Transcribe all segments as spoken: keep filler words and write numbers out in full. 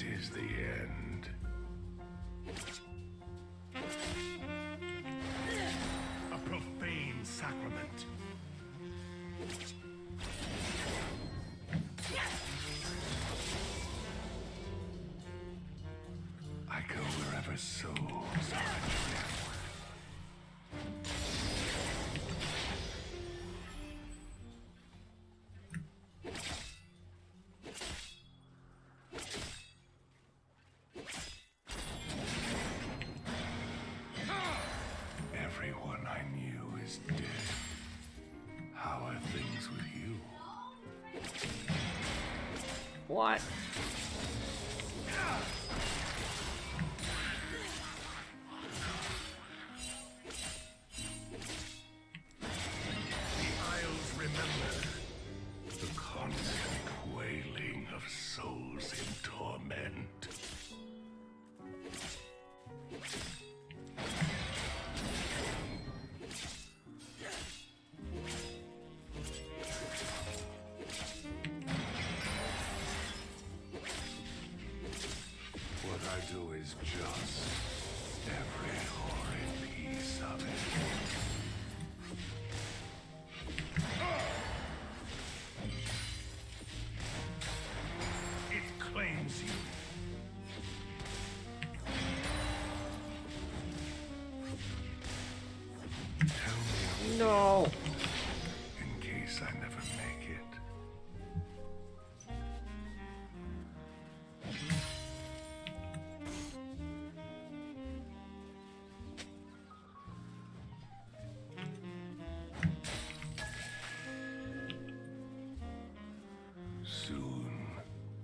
It is the end. A profane sacrament. I go wherever souls are. What?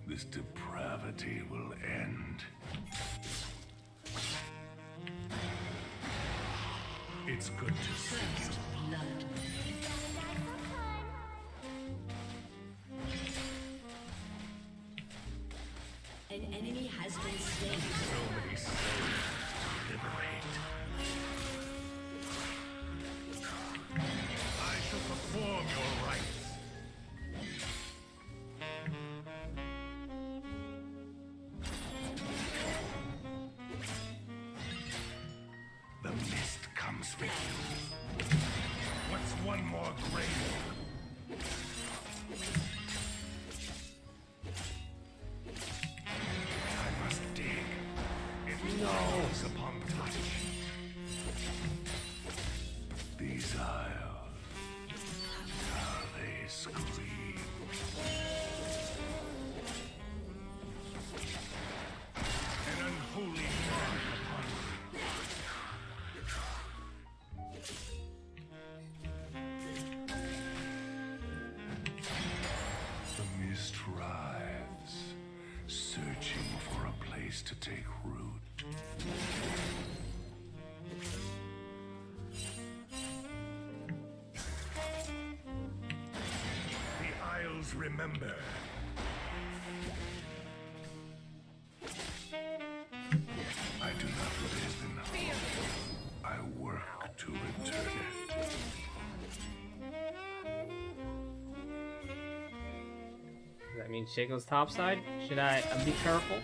This depravity will end. It's good to see you. Blood. An enemy has been slain. So many souls to liberate. I shall perform your rites. To take root. The Isles remember. I do not live in hope. I work to return it. Does that mean Shaco's topside? Should I uh, be careful?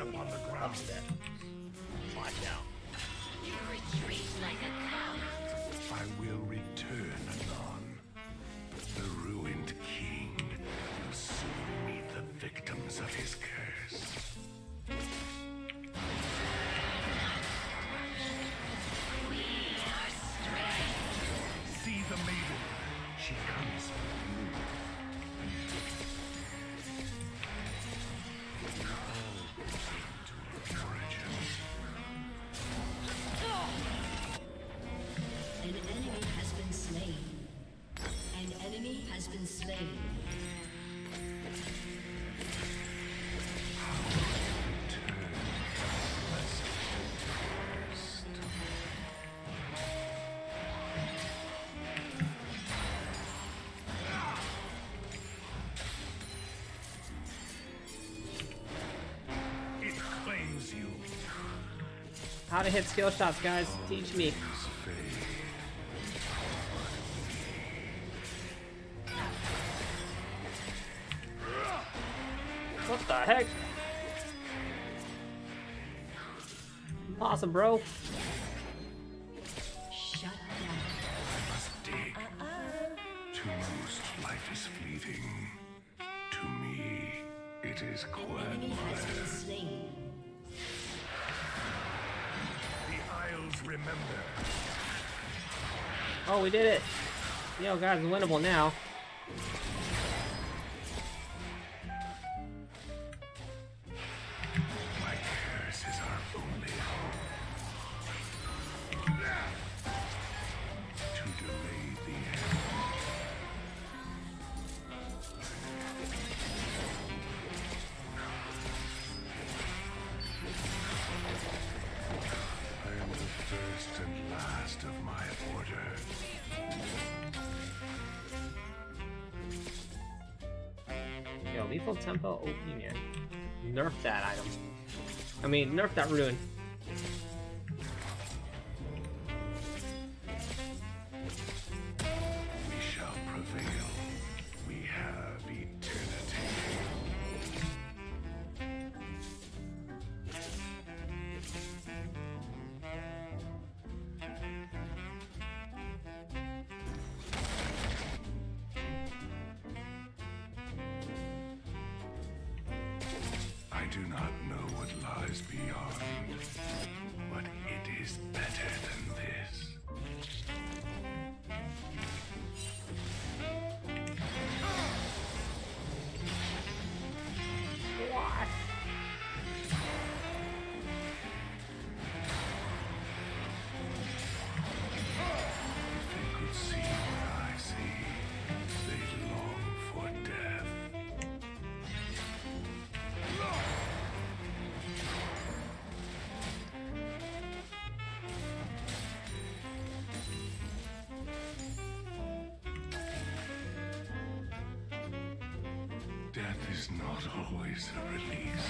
Upon the ground, watch out. You retreat like a coward. I will return anon. The ruined king will soon meet the victims of his curse. We are strangers. See the maiden. She comes for you. Treasure. been slain. How to hit skill shots, guys. Teach me. What the heck? Awesome, bro. Shut up. I must dig. Uh-oh. To most, life is fleeting. To me, it is quagmire. Remember. Oh, we did it. Yo, guys, winnable now. My curse is our only hope. To delay the end. First and last of my order. Yo, lethal tempo opening here. Nerf that item. I mean, nerf that rune. We shall prevail. We have eternity. I do not know what lies beyond, but it is better than this. What? If they could see what I see, they'd long for death. Death is not always a release.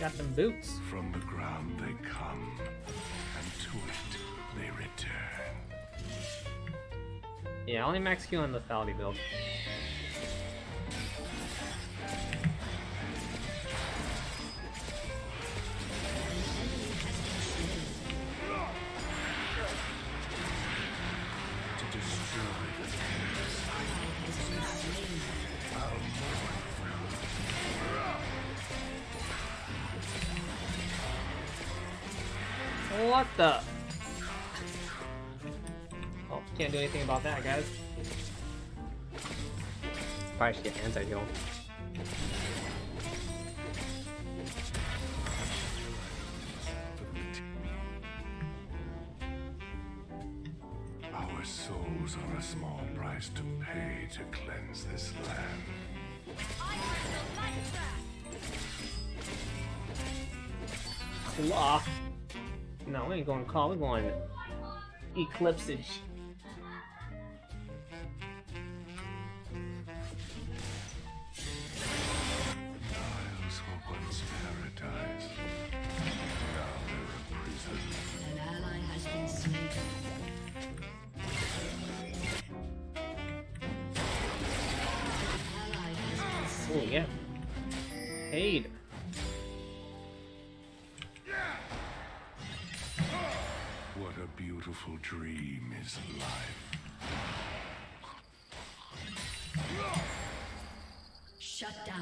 Got them boots. From the ground they come, and to it they return. Yeah, only max Q on the lethality build. What the? Oh, can't do anything about that, guys. Probably should get anti-heal. Our souls are a small price to pay to cleanse this land. I want the light back. Claw. No, we ain't going to call, we're going eclipse-age. Niles were once paradise. Now they're a prison. An ally has been slain. Oh, yeah. Paid. What a beautiful dream is life. Shut down.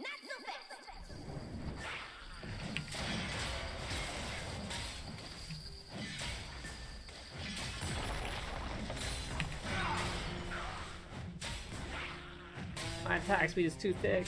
Not so fast. attack speed is too thick.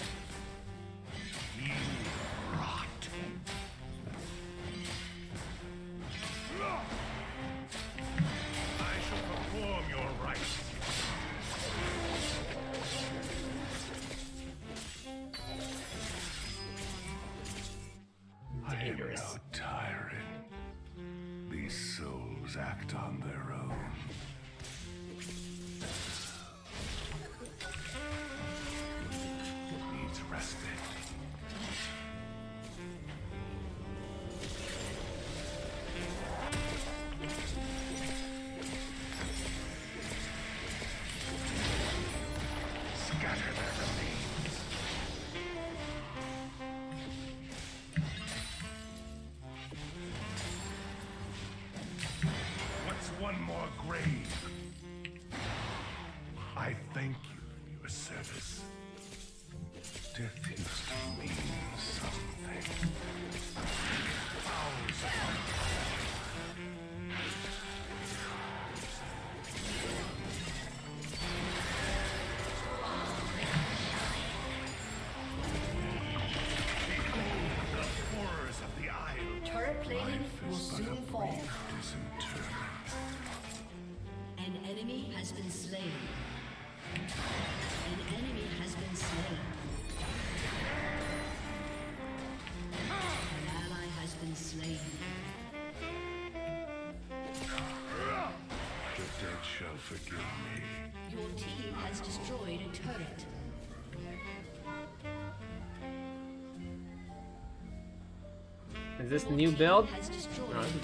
Is this the new build? No, this is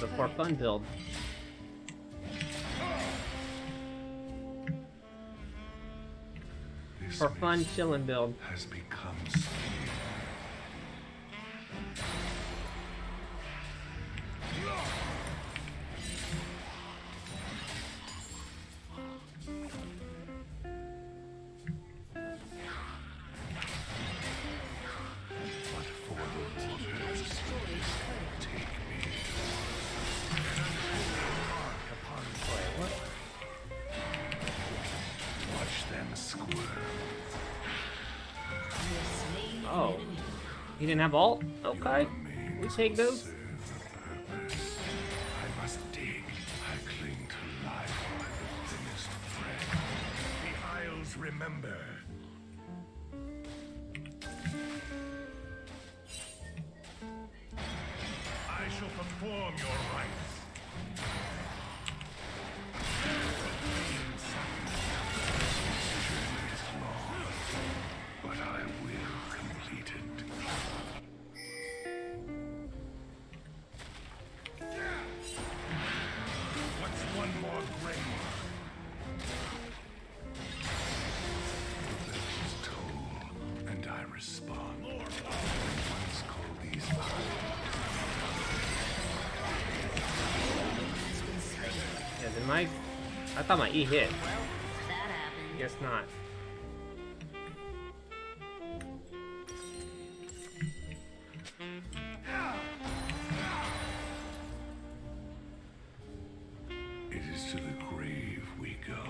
a for fun build. This for fun chillin' build. Has become you didn't have ult? Okay. We take those. I must dig. I cling to life like the thinnest thread. The Isles remember. I shall perform your rites. I thought my E hit. Well, that happened. Guess not. It is to the grave we go.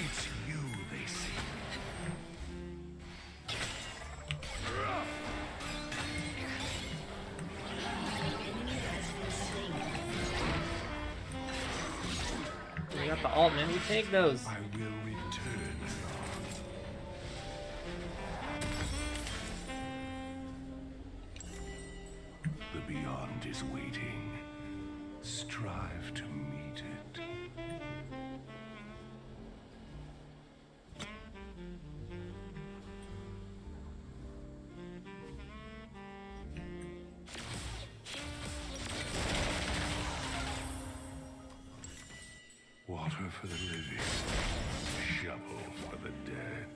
It's you they see. We got the alt, man. We take those. I will return. The beyond is waiting. Strive to meet it. Water for the living, shovel for the dead.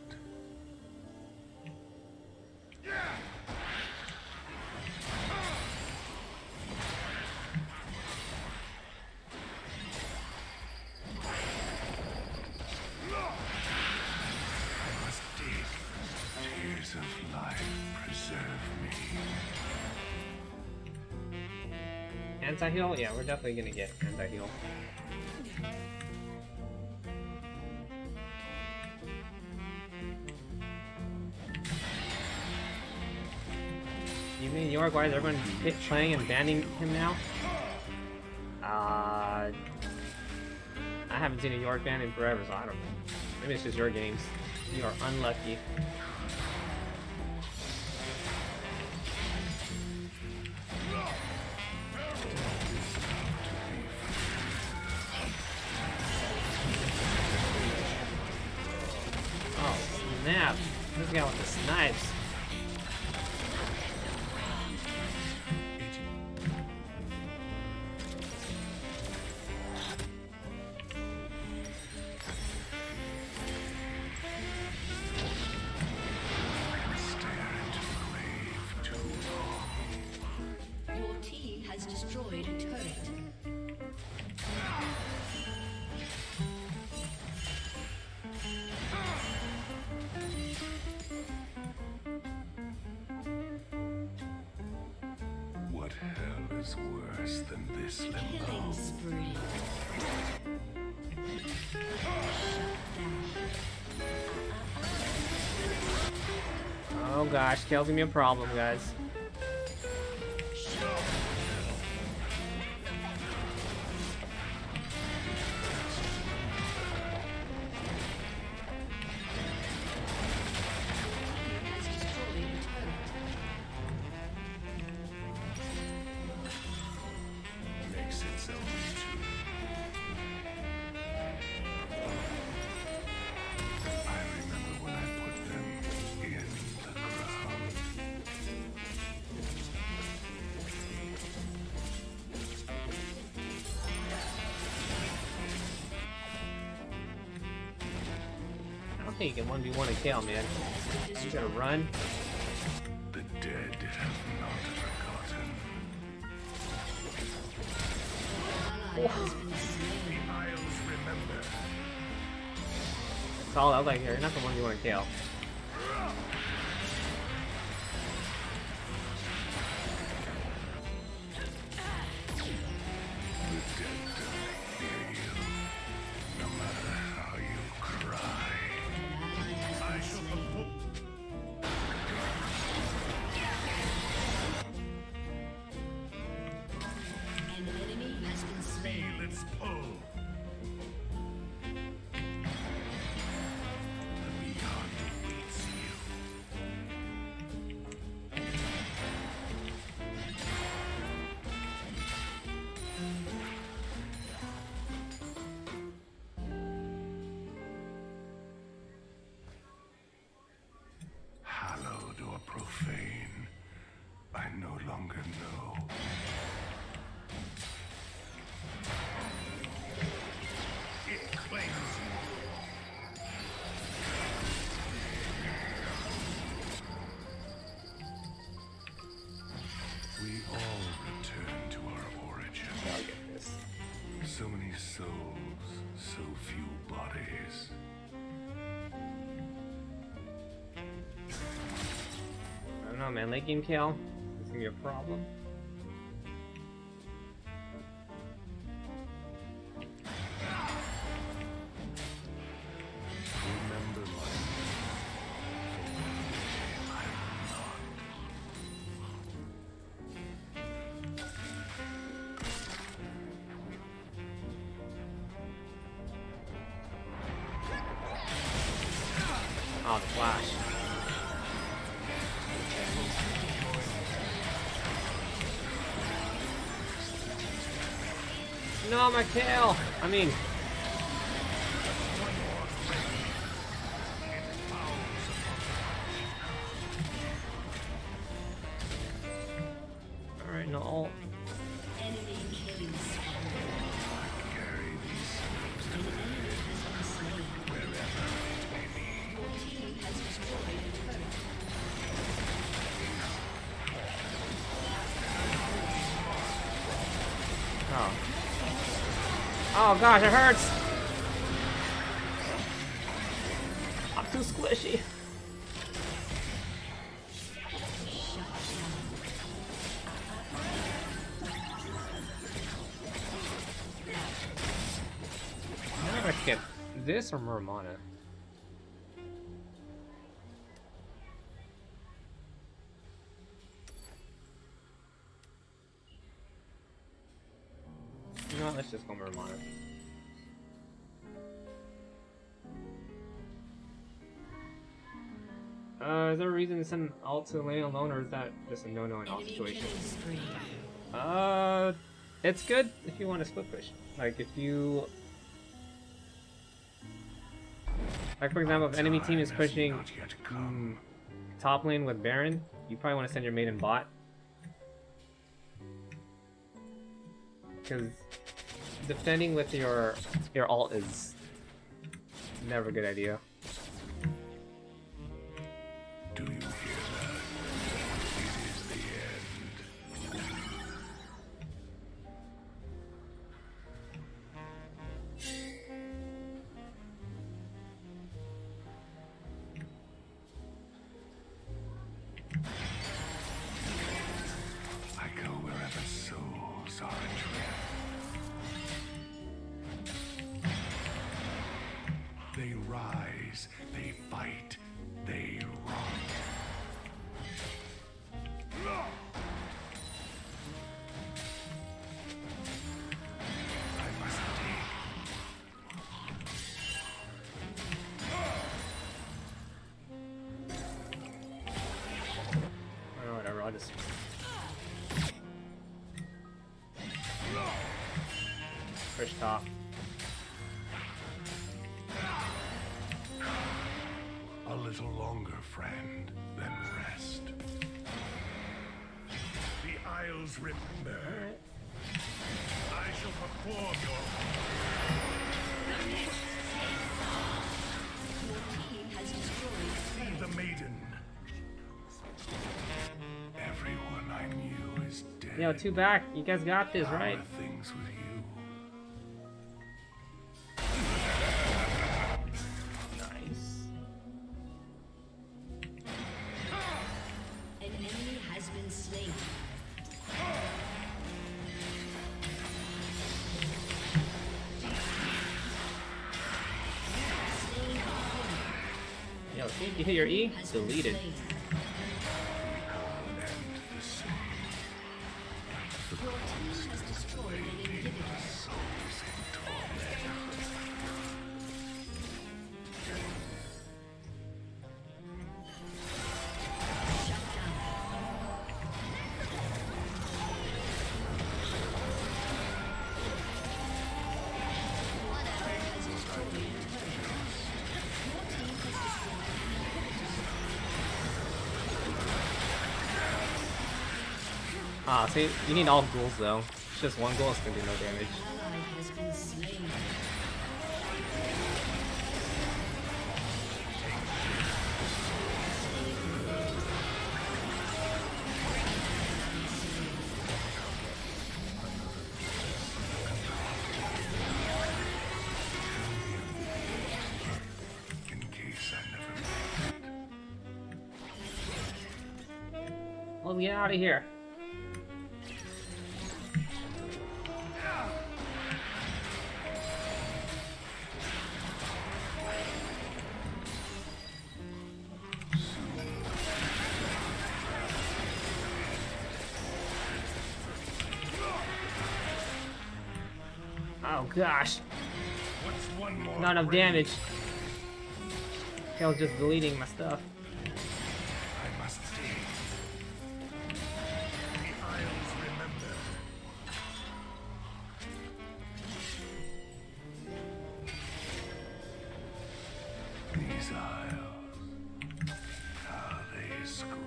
Anti-heal? Yeah, we're definitely gonna get anti-heal. me and York, why is everyone playing and banning him now? Uh, I haven't seen a York ban in forever, so I don't know. Maybe it's just your games. You are unlucky. Oh, snap. This guy with the snipes. Worse than this little spree. Oh gosh, Kale's gonna be a problem, guys. I think you can one v one and Kayle, man. You gotta run. The dead have not forgotten. That's all I like here. You're not the one v one and Kayle. Profane, I no longer know. It claims you. We all return to our origin. I'll get this. So many souls, so few bodies. Oh man, late game Kayle, it's gonna be a problem. Oh, the flash. No, my Kayle! I mean... Alright, no ult. Oh. Oh gosh, it hurts! I'm too squishy. I don't know if I skip this or Murmana. what, let's just go Murmonic. Uh, is there a reason to send all to lane alone, or is that just a no-no in all situations? Uh, it's good if you want to split push. Like, if you... Like, for example, if enemy team is pushing mm, top lane with Baron, you probably want to send your maiden bot. Because defending with your your alt is never a good idea. Do you hear that? It is the end. I go wherever souls are adrift. They rise, they fight, they run. Push top. A little longer, friend, then rest. The Isles remember. Right. I shall perform your. Your team has destroyed. See the maiden. Everyone I knew is dead. Yo, two back. You guys got this, right? How are things with you? You hit your E, deleted. Ah, see, you need all ghouls though. It's just one ghoul is gonna do no damage. Well, get out of here. Oh gosh, what's one more not enough damage. Kale's just deleting my stuff. I must see. The Isles remember. These Isles, how they scream.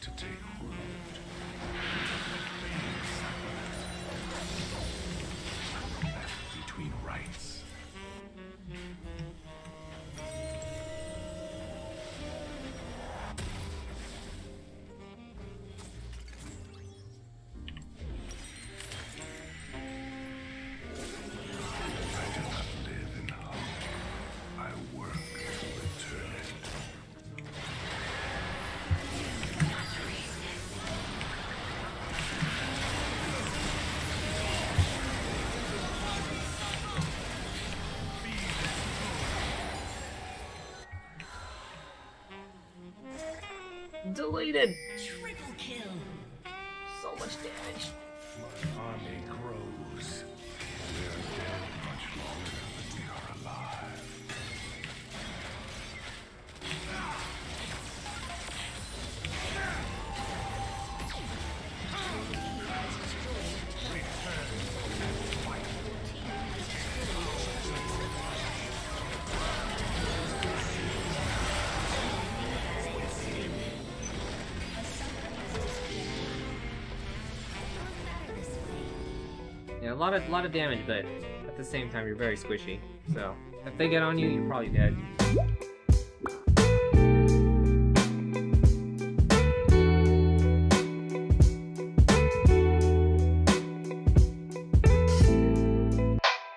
To take root. Between rights. Deleted. Triple kill. So much damage. My army grows. We are dead much longer than we are A lot of lot of damage, but at the same time you're very squishy. So if they get on you, you're probably dead.